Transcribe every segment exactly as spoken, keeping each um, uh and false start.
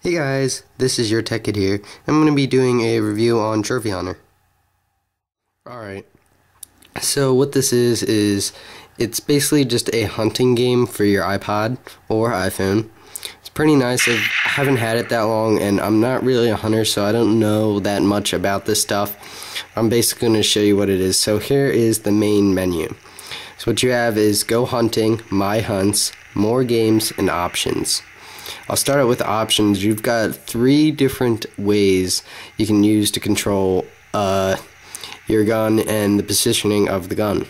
Hey guys, this is your tech kid here. I'm going to be doing a review on Trophy Hunter. Alright, so what this is, is it's basically just a hunting game for your iPod or iPhone. It's pretty nice. I haven't had it that long and I'm not really a hunter, so I don't know that much about this stuff. I'm basically going to show you what it is. So here is the main menu. So what you have is Go Hunting, My Hunts, More Games, and Options. I'll start out with options. You've got three different ways you can use to control uh, your gun and the positioning of the gun.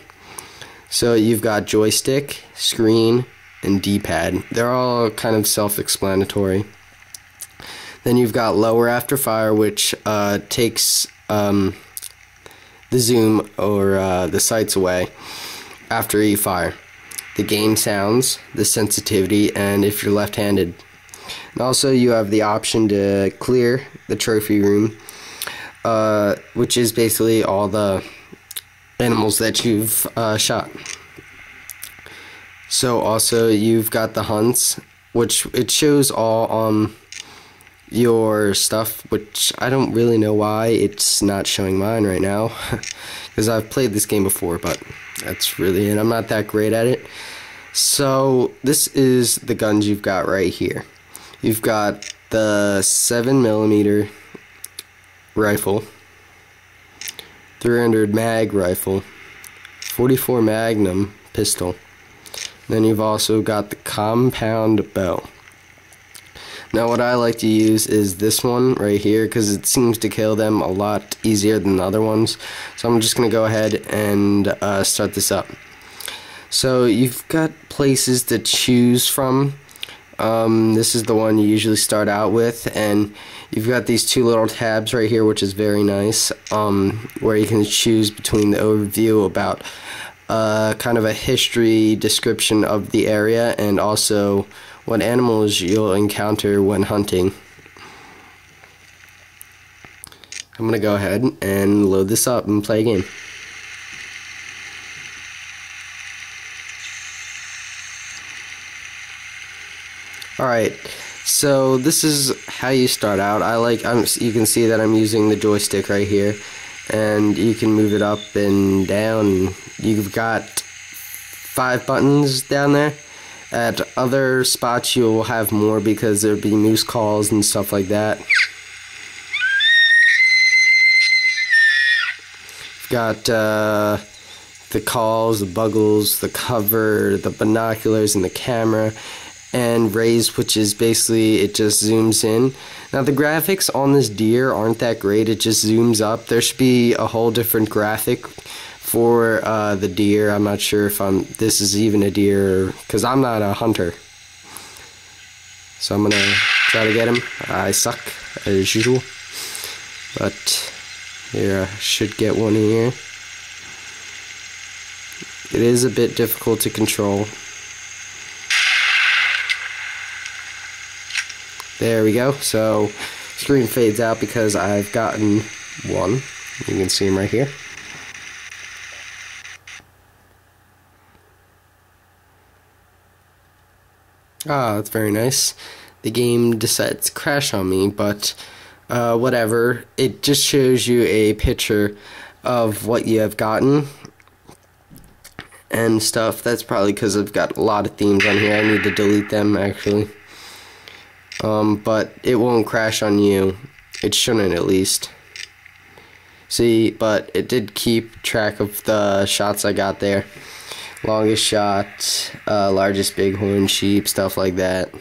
So you've got joystick, screen, and D-pad. They're all kind of self-explanatory. Then you've got lower after fire, which uh, takes um, the zoom or uh, the sights away after you fire. The game sounds, the sensitivity, and if you're left-handed. And also you have the option to clear the trophy room, uh, which is basically all the animals that you've uh, shot. So also you've got the hunts, which it shows all um, your stuff, which I don't really know why it's not showing mine right now, because I've played this game before, but that's really it. I'm not that great at it. So this is the guns you've got right here. You've got the seven millimeter rifle, three hundred mag rifle, forty-four magnum pistol. Then you've also got the compound bow. Now what I like to use is this one right here because it seems to kill them a lot easier than the other ones. So I'm just going to go ahead and uh, start this up. So you've got places to choose from. Um, this is the one you usually start out with, and you've got these two little tabs right here, which is very nice, um, where you can choose between the overview about uh, kind of a history description of the area and also what animals you'll encounter when hunting. I'm gonna go ahead and load this up and play a game. Alright, so this is how you start out. I like, I'm, you can see that I'm using the joystick right here, and you can move it up and down. You've got five buttons down there. At other spots you'll have more because there'll be moose calls and stuff like that. You've got uh, the calls, the buggles, the cover, the binoculars, and the camera. And raise, which is basically it just zooms in. Now the graphics on this deer aren't that great, it just zooms up. There should be a whole different graphic for uh, the deer. I'm not sure if I'm this is even a deer because I'm not a hunter. So I'm gonna try to get him. I suck as usual, but here I should get one here. It is a bit difficult to control. There we go. So screen fades out because I've gotten one. You can see him right here. Ah, that's very nice. The game decides to crash on me, but uh, whatever. It just shows you a picture of what you have gotten and stuff. That's probably because I've got a lot of themes on here. I need to delete them, actually. Um, but it won't crash on you. It shouldn't, at least. See, but it did keep track of the shots I got there. Longest shot, uh, largest bighorn sheep, stuff like that.